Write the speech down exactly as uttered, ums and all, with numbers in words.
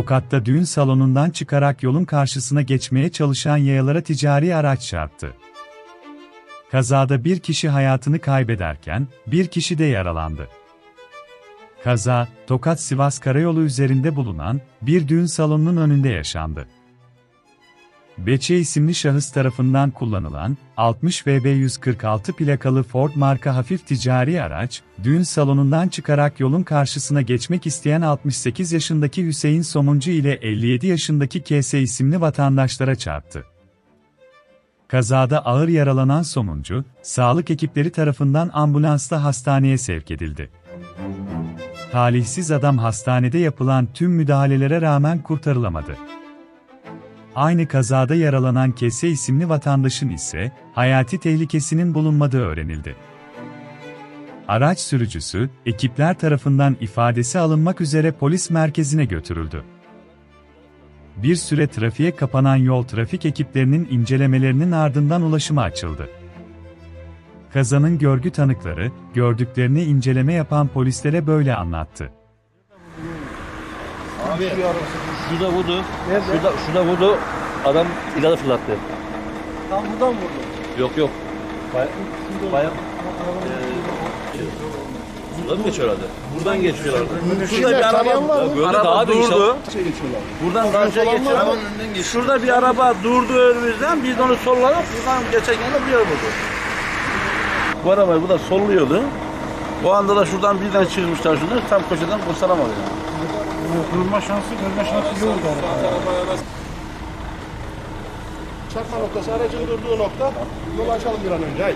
Tokat'ta düğün salonundan çıkarak yolun karşısına geçmeye çalışan yayalara ticari araç çarptı. Kazada bir kişi hayatını kaybederken, bir kişi de yaralandı. Kaza, Tokat-Sivas Karayolu üzerinde bulunan bir düğün salonunun önünde yaşandı. Beçe isimli şahıs tarafından kullanılan altmış V B yüz kırk altı plakalı Ford marka hafif ticari araç, düğün salonundan çıkarak yolun karşısına geçmek isteyen altmış sekiz yaşındaki Hüseyin Somuncu ile elli yedi yaşındaki Kese isimli vatandaşlara çarptı. Kazada ağır yaralanan Somuncu, sağlık ekipleri tarafından ambulansla hastaneye sevk edildi. Talihsiz adam hastanede yapılan tüm müdahalelere rağmen kurtarılamadı. Aynı kazada yaralanan Kese isimli vatandaşın ise hayati tehlikesinin bulunmadığı öğrenildi. Araç sürücüsü, ekipler tarafından ifadesi alınmak üzere polis merkezine götürüldü. Bir süre trafiğe kapanan yol trafik ekiplerinin incelemelerinin ardından ulaşıma açıldı. Kazanın görgü tanıkları, gördüklerini inceleme yapan polislere böyle anlattı. Abi, şu da vurdu, şu da, şu da vurdu, adam ilanı fırlattı. Tam buradan vurdu? Yok yok. Bayağı, bayağı, e, buradan mı geçiyor herhalde? Buradan geçiyorlar. Şurada bir araba böyle daha da durdu. Buradan daha önce geçiyor. Şurada bir araba durdu önümüzden, biz onu solladık, buradan geçerken de bir yer buldu. Bu arabayı burada solluyordu. O anda da şuradan birden çıkmışlar şunu, tam koşadan kurtaramadı yani. Kırılma şansı, görme şansı yoktu arabaya. Çarpma noktası, aracın durduğu nokta. Yolu açalım bir an önce.